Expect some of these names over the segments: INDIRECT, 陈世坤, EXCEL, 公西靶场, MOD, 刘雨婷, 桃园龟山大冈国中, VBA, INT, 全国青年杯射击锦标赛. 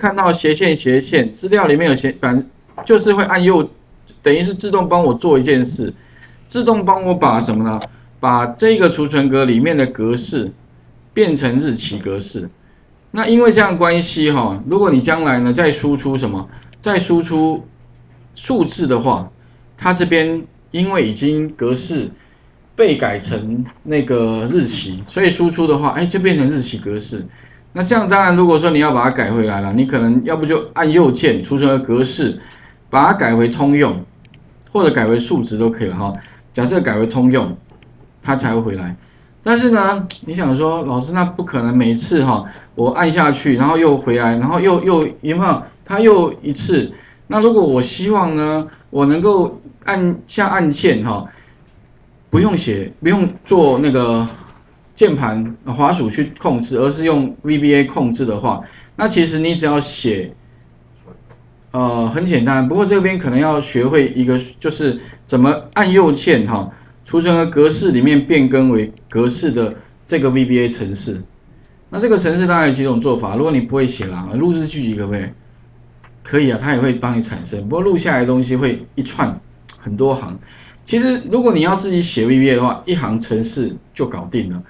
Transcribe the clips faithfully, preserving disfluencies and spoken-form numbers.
看到斜线斜线资料里面有斜板，就是会按右，等于是自动帮我做一件事，自动帮我把什么呢？把这个储存格里面的格式变成日期格式。那因为这样关系哈、哦，如果你将来呢再输出什么，再输出数字的话，它这边因为已经格式被改成那个日期，所以输出的话，哎，就变成日期格式。 那这样当然，如果说你要把它改回来了，你可能要不就按右键储存的格式，把它改为通用，或者改为数值都可以了哈。假设改为通用，它才会回来。但是呢，你想说老师，那不可能每次哈，我按下去，然后又回来，然后又又有没有？它又一次。那如果我希望呢，我能够按下按键哈，不用写，不用做那个。 键盘滑鼠去控制，而是用 V B A 控制的话，那其实你只要写，呃，很简单。不过这边可能要学会一个，就是怎么按右键哈，储存的格式里面变更为格式的这个 V B A 程式。那这个程式当然有几种做法，如果你不会写啦，录制句可不可以？可以啊，它也会帮你产生。不过录下来的东西会一串很多行。其实如果你要自己写 V B A 的话，一行程式就搞定了。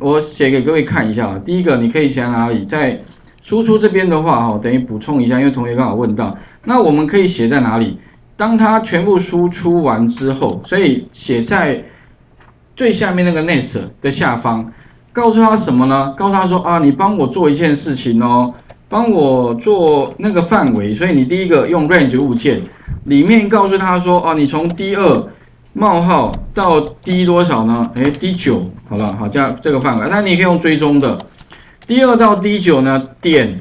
我写给各位看一下，第一个你可以写哪里？在输出这边的话，哈，等于补充一下，因为同学刚好问到，那我们可以写在哪里？当它全部输出完之后，所以写在最下面那个 next 的下方，告诉他什么呢？告诉他说啊，你帮我做一件事情哦，帮我做那个范围。所以你第一个用 range 物件里面告诉他说，哦、啊，你从D 二。 冒号到 D 多少呢？哎 ，D 九 好了，好加这个范围。那你可以用追踪的。D 二到 D 九 呢，点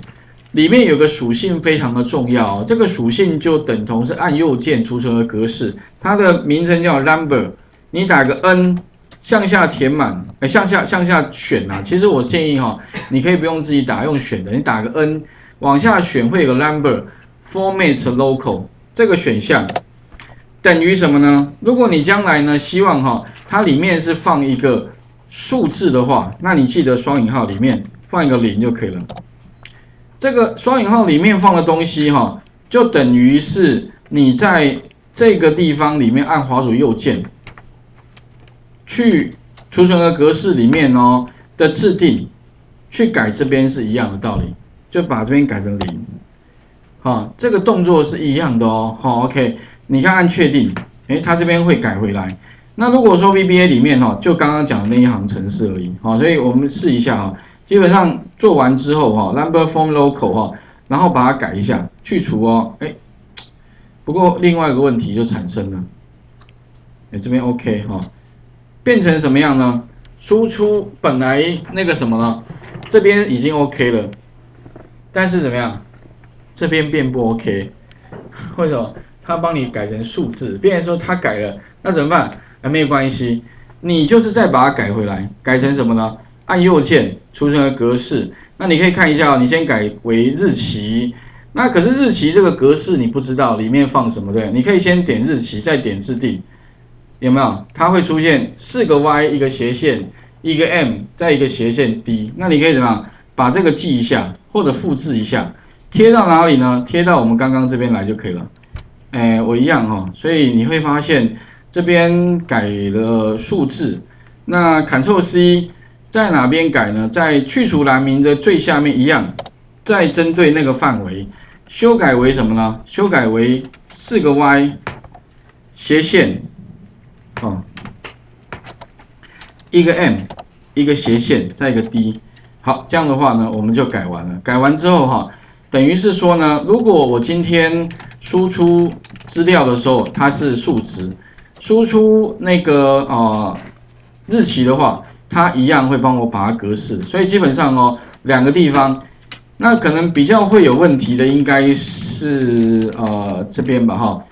里面有个属性非常的重要、哦，这个属性就等同是按右键储存的格式，它的名称叫 number。你打个 N 向下填满，哎，向下向下选啊。其实我建议哈、哦，你可以不用自己打，用选的，你打个 N 往下选会有个 number format local 这个选项。 等于什么呢？如果你将来呢希望哈、哦，它里面是放一个数字的话，那你记得双引号里面放一个零就可以了。这个双引号里面放的东西哈、哦，就等于是你在这个地方里面按滑鼠右键去储存的格式里面哦的制定去改这边是一样的道理，就把这边改成零。哈、哦，这个动作是一样的哦。好、哦、，OK。 你看按确定，哎，它这边会改回来。那如果说 V B A 里面哈、哦，就刚刚讲的那一行程式而已，好、哦，所以我们试一下哈、哦。基本上做完之后哈、哦、，number form local 哈、哦，然后把它改一下，去除哦，哎。不过另外一个问题就产生了，哎，这边 OK 哈、哦，变成什么样呢？输出本来那个什么呢？这边已经 OK 了，但是怎么样？这边变不 OK， 为什么？ 他帮你改成数字，别人说他改了，那怎么办？啊，没有关系，你就是再把它改回来，改成什么呢？按右键储存的格式，那你可以看一下、哦，你先改为日期，那可是日期这个格式你不知道里面放什么对？你可以先点日期，再点制定，有没有？它会出现四个 Y 一个斜线，一个 M 再一个斜线 D， 那你可以怎么样？把这个记一下，或者复制一下，贴到哪里呢？贴到我们刚刚这边来就可以了。 哎，我一样哈、哦，所以你会发现这边改了数字，那 Control C 在哪边改呢？在去除栏名的最下面一样，再针对那个范围修改为什么呢？修改为四个 Y 斜线，哦，一个 M 一个斜线再一个 D， 好，这样的话呢，我们就改完了。改完之后哈、哦，等于是说呢，如果我今天 输出资料的时候，它是数值；输出那个呃日期的话，它一样会帮我把它格式。所以基本上哦，两个地方，那可能比较会有问题的应该是呃这边吧哈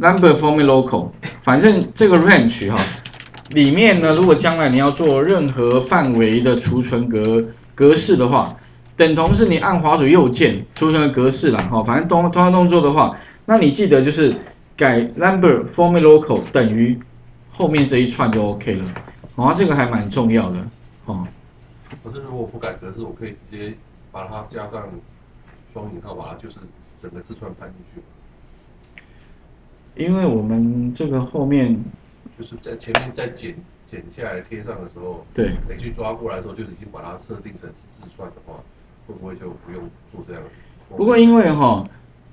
，number format local。反正这个 range 哈，里面呢，如果将来你要做任何范围的储存格格式的话，等同是你按滑鼠右键储存的格式啦哈，反正同同样动作的话。 那你记得就是改 number format local 等于后面这一串就 OK 了，哦，这个还蛮重要的，哦。可是如果不改格式，我可以直接把它加上双引号把它就是整个字串搬进去。因为我们这个后面就是在前面在剪剪下来贴上的时候，对，你去抓过来的时候就已经把它设定成是字串的话，会不会就不用做这样？不过因为哈、哦，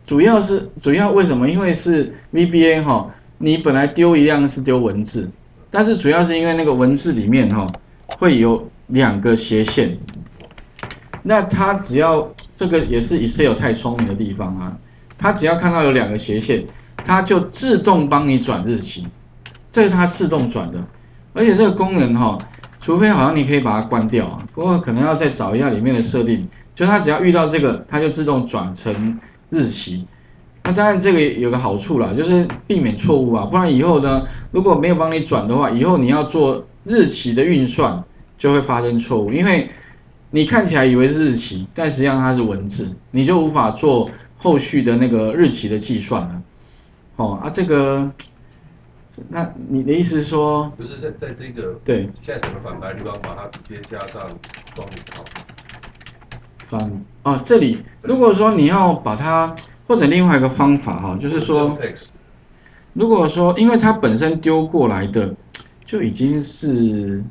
主要是主要为什么？因为是 V B A 哈、哦，你本来丢一样是丢文字，但是主要是因为那个文字里面哈、哦、会有两个斜线，那它只要这个也是 Excel 太聪明的地方啊，它只要看到有两个斜线。 它就自动帮你转日期，这是它自动转的，而且这个功能哈、哦，除非好像你可以把它关掉啊，不过可能要再找一下里面的设定，就它只要遇到这个，它就自动转成日期。那当然这个有个好处啦，就是避免错误啊，不然以后呢，如果没有帮你转的话，以后你要做日期的运算就会发生错误，因为你看起来以为是日期，但实际上它是文字，你就无法做后续的那个日期的计算了。 哦啊，这个，那你的意思是说，不是在在这个对，现在整个反白地方把它直接加上双引号。反哦，这里如果说你要把它，或者另外一个方法哈、哦，就是说，如果说因为它本身丢过来的就已经是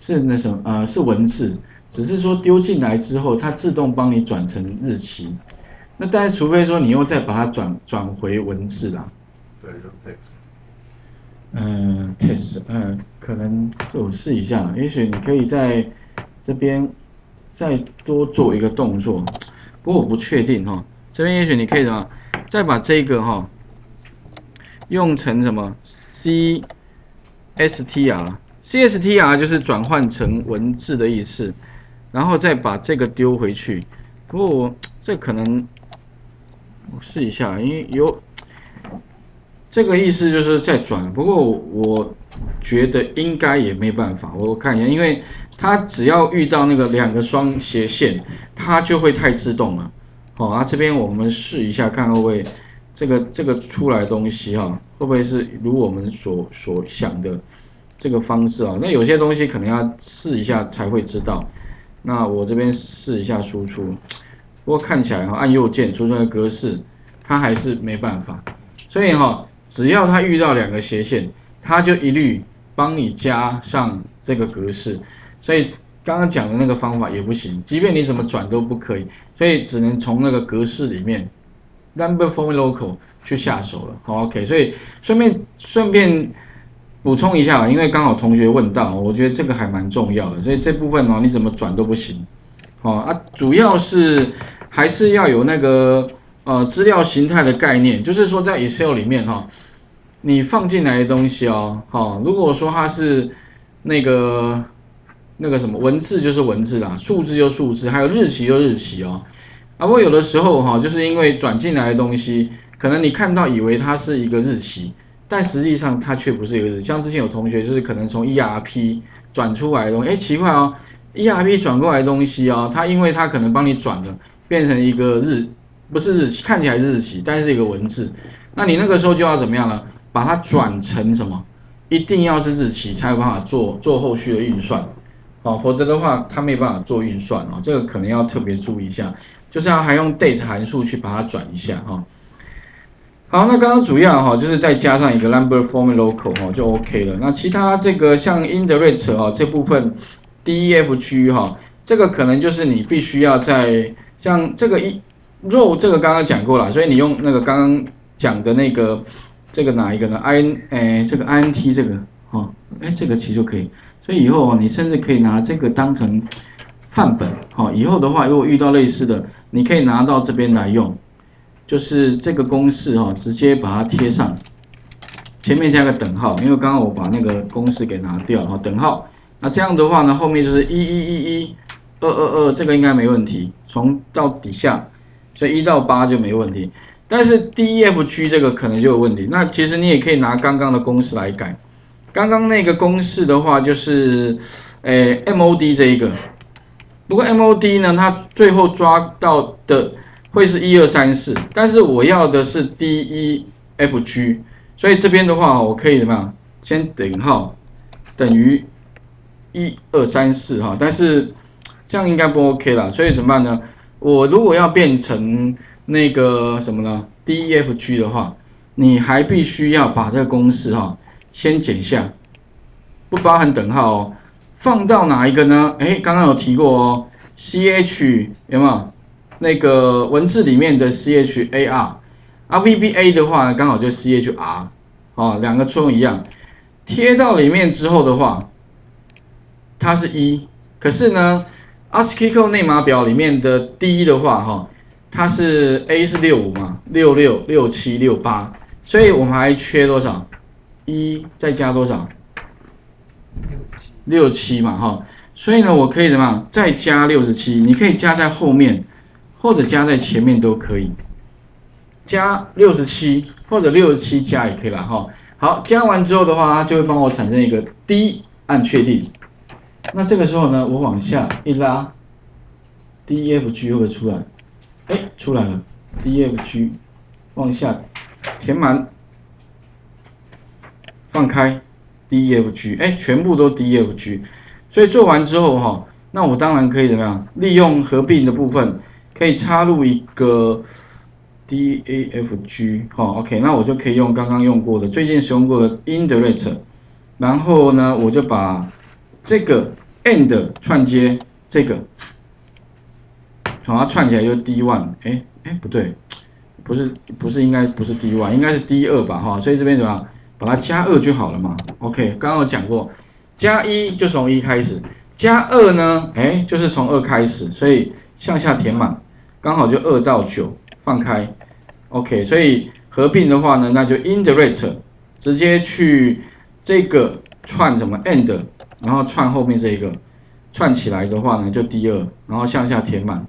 是那什么呃是文字，只是说丢进来之后，它自动帮你转成日期。 那但是，除非说你又再把它转转回文字啦。对，用 text。嗯 ，text， 嗯，可能我试一下，也许你可以在这边再多做一个动作，不过我不确定哈。这边也许你可以什么，再把这个哈用成什么 C S T R，C S T R 就是转换成文字的意思，然后再把这个丢回去。不过我这可能。 我试一下，因为有这个意思就是在转，不过我觉得应该也没办法。我看一下，因为它只要遇到那个两个双斜线，它就会太自动了。好、哦、啊，这边我们试一下，看会不会这个这个出来的东西哈、啊，会不会是如我们所所想的这个方式啊？那有些东西可能要试一下才会知道。那我这边试一下输出。 不过看起来哈、哦，按右键出现的格式，它还是没办法。所以哈、哦，只要它遇到两个斜线，它就一律帮你加上这个格式。所以刚刚讲的那个方法也不行，即便你怎么转都不可以，所以只能从那个格式里面 number from local 去下手了。好 ，OK， 所以顺便顺便补充一下，因为刚好同学问到，我觉得这个还蛮重要的，所以这部分哦，你怎么转都不行。 哦啊，主要是还是要有那个呃资料形态的概念，就是说在 Excel 里面哈、哦，你放进来的东西哦，哦，如果说它是那个那个什么文字就是文字啦，数字就数字，还有日期就日期哦。啊，不过有的时候哈、哦，就是因为转进来的东西，可能你看到以为它是一个日期，但实际上它却不是一个日期。像之前有同学就是可能从 E R P 转出来的东西，哎，奇怪哦。 E R P 转过来的东西哦，它因为它可能帮你转了，变成一个日，不是日期，看起来是日期，但是一个文字，那你那个时候就要怎么样呢？把它转成什么？一定要是日期才有办法做做后续的运算，哦，否则的话它没办法做运算哦，这个可能要特别注意一下，就是要还用 date 函数去把它转一下哈、哦。好，那刚刚主要哈、哦、就是再加上一个 number from local 哈、哦、就 OK 了，那其他这个像 indirect 哈、哦、这部分。 D E F 区哈，这个可能就是你必须要在像这个一 row 这个刚刚讲过了，所以你用那个刚刚讲的那个这个哪一个呢 ？I 哎这个 I N T 这个哦，哎这个其实就可以，所以以后、哦、你甚至可以拿这个当成范本哦。以后的话，如果遇到类似的，你可以拿到这边来用，就是这个公式哈、哦，直接把它贴上，前面加个等号，因为刚刚我把那个公式给拿掉哈、哦，等号。 那这样的话呢，后面就是一一一一二二二，这个应该没问题，从到底下，所以一到八就没问题。但是 D E F 区这个可能就有问题。那其实你也可以拿刚刚的公式来改。刚刚那个公式的话，就是诶 M O D 这一个。不过 M O D 呢，它最后抓到的会是一二三四，但是我要的是 D E F 区，所以这边的话，我可以怎么样？先等号等于。 一 二 三 四哈，但是这样应该不 OK 啦，所以怎么办呢？我如果要变成那个什么呢 ？D E F 区的话，你还必须要把这个公式哈、哦、先剪下，不包含等号哦。放到哪一个呢？哎，刚刚有提过哦 ，C H 有没有？那个文字里面的 C H A R， 啊 V B A 的话刚好就 C H R， 哦，两个作用一样。贴到里面之后的话，它是一，可是呢 ，ASCII code 内码表里面的 D 的话哈、哦，它是 A 是六十五嘛， 六十六、六十七、六十八，所以我们还缺多少？一再加多少？ 六十七嘛，哈、哦，所以呢，我可以怎么样？再加六十七，你可以加在后面，或者加在前面都可以。加六十七或者六十七加也可以啦，哈、哦。好，加完之后的话，它就会帮我产生一个 D， 按确定。那这个时候呢，我往下一拉 ，D E F G 会不会出来？哎，出来了 ，D E F G， 往下填满，放开。 D E F G， 哎，全部都 D E F G， 所以做完之后哈、哦，那我当然可以怎么样？利用合并的部分，可以插入一个 D A F G， 哈、哦、，OK， 那我就可以用刚刚用过的、最近使用过的 Indirect， 然后呢，我就把这个 and 串接这个，把它串起来就是 D 一， 哎哎不对，不是不是应该不是 D 一， 应该是 D 二 吧，哈、哦，所以这边怎么样？ 把它加二就好了嘛 ，OK， 刚刚有讲过，加一就从一开始，加二呢，哎，就是从二开始，所以向下填满，刚好就二到九，放开 ，OK， 所以合并的话呢，那就 indirect 直接去这个串什么 and， 然后串后面这一个，串起来的话呢就 D 二， 然后向下填满，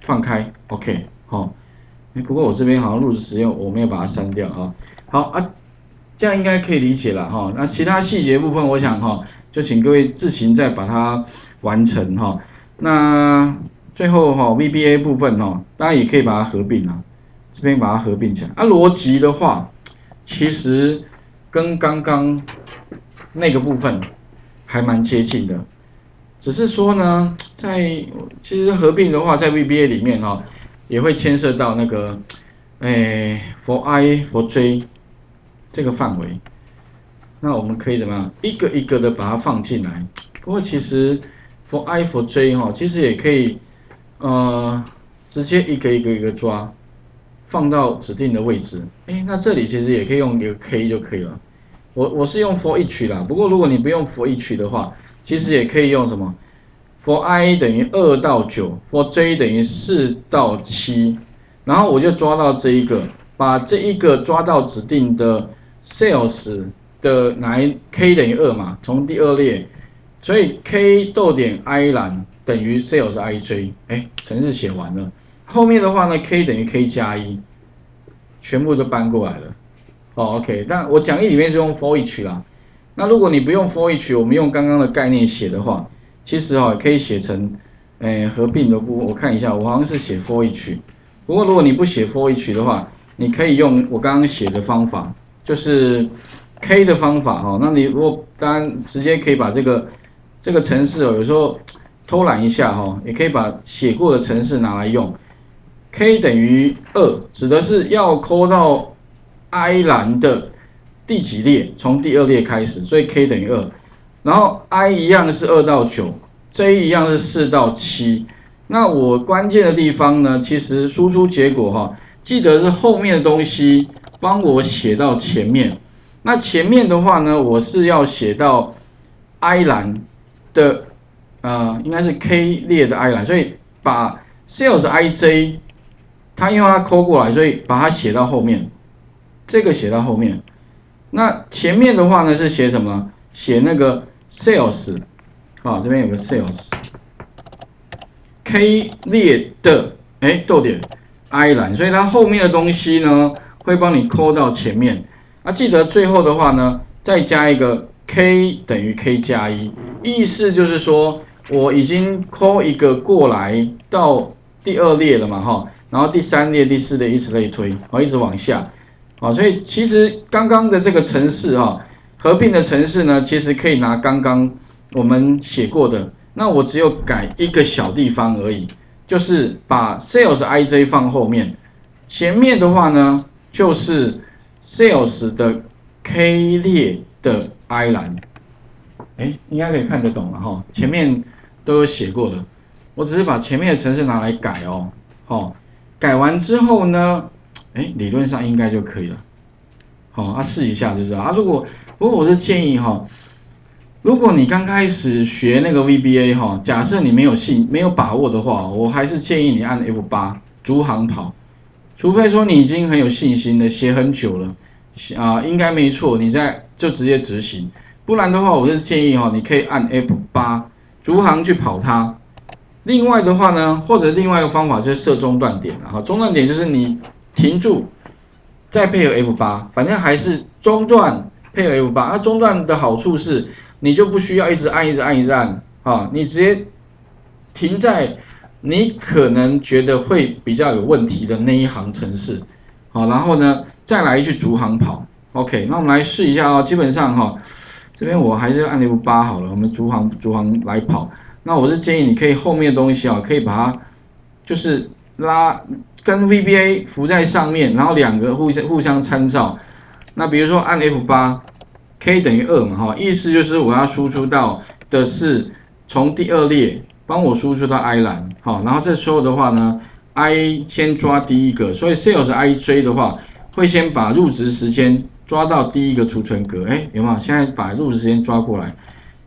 放开 ，OK， 好、哦，不过我这边好像录的时间我没有把它删掉啊。 好啊，这样应该可以理解了哈、哦。那其他细节部分，我想哈、哦，就请各位自行再把它完成哈、哦。那最后哈、哦、V B A 部分哈、哦，当然也可以把它合并啊，这边把它合并起来。啊，逻辑的话，其实跟刚刚那个部分还蛮接近的，只是说呢，在其实合并的话，在 V B A 里面哈、哦，也会牵涉到那个，哎 ，for I for J。 这个范围，那我们可以怎么样？一个一个的把它放进来。不过其实 for I for J 哈、哦，其实也可以，呃，直接一个一个一个抓，放到指定的位置。哎，那这里其实也可以用一个 K 就可以了。我我是用 for each 啦，不过如果你不用 for each 的话，其实也可以用什么 for I 等于二到九 ，for J 等于四到七，然后我就抓到这一个，把这一个抓到指定的。 sales 的哪一 k 等于二嘛，从第二列，所以 k 逗点 i 栏等于 sales ij， 哎，程式写完了，后面的话呢 k 等于 k 加一，全部都搬过来了。哦 ，OK， 但我讲义里面是用 for each 啦，那如果你不用 for each， 我们用刚刚的概念写的话，其实哦可以写成，哎合并的部分，我看一下，我好像是写 for each， 不过如果你不写 for each 的话，你可以用我刚刚写的方法。 就是 K 的方法哈、哦，那你如果当然直接可以把这个这个程式哦，有时候偷懒一下哈、哦，也可以把写过的程式拿来用。K 等于二，指的是要抠到 I 栏的第几列，从第二列开始，所以 K 等于二。然后 I 一样是二到九 ，J 一样是四到七。那我关键的地方呢，其实输出结果哈、哦，记得是后面的东西。 帮我写到前面，那前面的话呢，我是要写到 I 栏的，呃，应该是 K 列的 I 栏，所以把 sales ij， 它因为它抠过来，所以把它写到后面，这个写到后面。那前面的话呢是写什么呢？写那个 sales， 啊，这边有个 sales，K 列的，哎，逗点 I 栏，所以它后面的东西呢。 会帮你抠到前面，啊，记得最后的话呢，再加一个 k 等于 k 加一，意思就是说我已经抠一个过来到第二列了嘛，哈，然后第三列、第四列以此类推，好，一直往下，好，所以其实刚刚的这个程式哈，合并的程式呢，其实可以拿刚刚我们写过的那我只有改一个小地方而已，就是把 sales I J 放后面，前面的话呢就是 sales 的 K 列的 I 栏，哎，应该可以看得懂了哈，前面都有写过的，我只是把前面的程式拿来改哦，哦，改完之后呢，哎，理论上应该就可以了，好、哦，啊试一下就知道啊，如果不过我是建议哈、哦。 如果你刚开始学那个 V B A 哈，假设你没有信、没有把握的话，我还是建议你按 F 八逐行跑，除非说你已经很有信心了，写很久了，啊、呃，应该没错，你再就直接执行，不然的话，我是建议哈，你可以按 F 八逐行去跑它。另外的话呢，或者另外一个方法就是设中断点，哈，中断点就是你停住，再配合 F 八，反正还是中断配合 F 八，那、啊、中断的好处是。 你就不需要一直按、一直按、一直按啊！你直接停在你可能觉得会比较有问题的那一行程式，好，然后呢再来去逐行跑。OK， 那我们来试一下哦。基本上哈、哦，这边我还是按 F 八好了，我们逐行逐行来跑。那我是建议你可以后面的东西啊、哦，可以把它就是拉跟 V B A 浮在上面，然后两个互相互相参照。那比如说按 F 八。 K 等于二嘛，哈，意思就是我要输出到的是从第二列帮我输出到 I 栏，好，然后这时候的话呢 ，I 先抓第一个，所以 Sales I J 的话会先把入职时间抓到第一个储存格，哎，有没有？现在把入职时间抓过来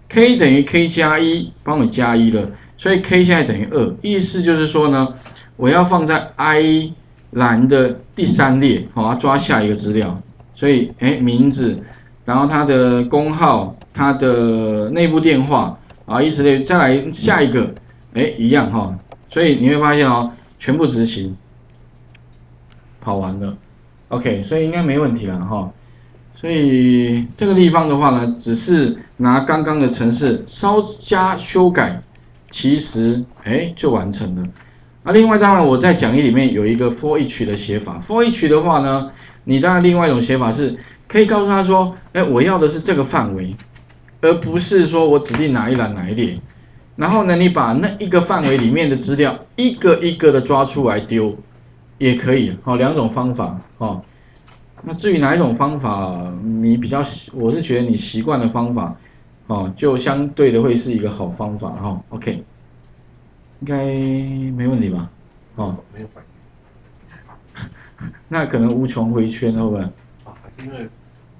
，K 等于 K 加一，帮我加一了，所以 K 现在等于二，意思就是说呢，我要放在 I 栏的第三列，好，抓下一个资料，所以哎，名字。 然后它的工号、它的内部电话啊，以此类，再来下一个，哎，一样哈、哦。所以你会发现哦，全部执行，跑完了 ，OK， 所以应该没问题了哈、哦。所以这个地方的话呢，只是拿刚刚的程式稍加修改，其实哎就完成了。那、啊、另外当然我在讲义里面有一个 for each 的写法 ，for each 的话呢，你当然另外一种写法是。 可以告诉他说，哎，我要的是这个范围，而不是说我指定哪一栏哪一列。然后呢，你把那一个范围里面的资料一个一个的抓出来丢，也可以。好、哦，两种方法。哦，那至于哪一种方法你比较，我是觉得你习惯的方法，哦，就相对的会是一个好方法。哈、哦、，OK， 应该没问题吧？哦，没有反应。那可能无穷回圈，会不会？啊，还是因为。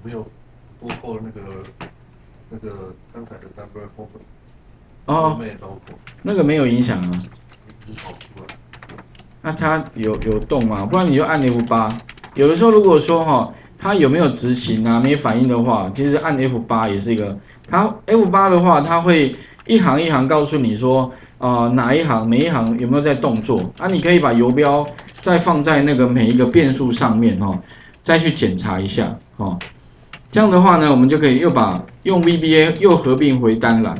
没有多扣那个那个刚才的 number four 哦，那个没有影响啊。那它有有动嘛？不然你就按 F 八。有的时候如果说哈、哦，它有没有执行啊，没反应的话，其实按 F 八也是一个。它 F 八的话，它会一行一行告诉你说，啊、呃、哪一行每一行有没有在动作啊？你可以把游标再放在那个每一个变数上面哈、哦，再去检查一下哈。哦 这样的话呢，我们就可以又把用 V B A 又合并回单栏，